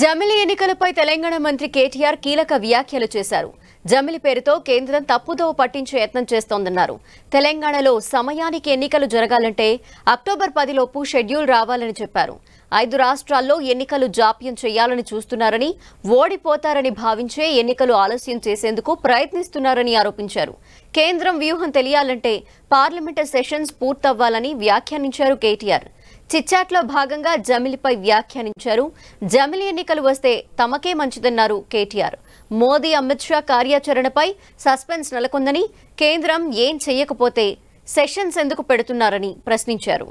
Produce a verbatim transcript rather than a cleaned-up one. జమిలి ఎన్నికలపై తెలంగాణ మంత్రి కేటీఆర్ కీలక వ్యాఖ్యలు చేశారు. జమిలి పేరుతో కేంద్రం తప్పుదోవ పట్టించే యత్నం చేస్తోందన్నారు. తెలంగాణలో సమయానికి ఎన్నికలు జరగాలంటే అక్టోబర్ పది లోపు షెడ్యూల్ రావాలని చెప్పారు. ఐదు రాష్ట్రాల్లో ఎన్నికలు జాప్యం చేయాలని చూస్తున్నారని, ఓడిపోతారని భావించే ఎన్నికలు ఆలస్యం చేసేందుకు ప్రయత్నిస్తున్నారని ఆరోపించారు. కేంద్రం వ్యూహం తెలియాలంటే పార్లమెంట్ సెషన్స్ పూర్తవ్వాలని వ్యాఖ్యానించారు. కేటీఆర్ చిట్చాట్లో భాగంగా జమిలిపై వ్యాఖ్యానించారు. జమిలి ఎన్నికలు వస్తే తమకే మంచిదన్నారు కేటీఆర్. మోదీ అమిత్ షా కార్యాచరణపై సస్పెన్స్ నెలకొందని, కేంద్రం ఏం చేయకపోతే సెషన్స్ ఎందుకు పెడుతున్నారని ప్రశ్నించారు.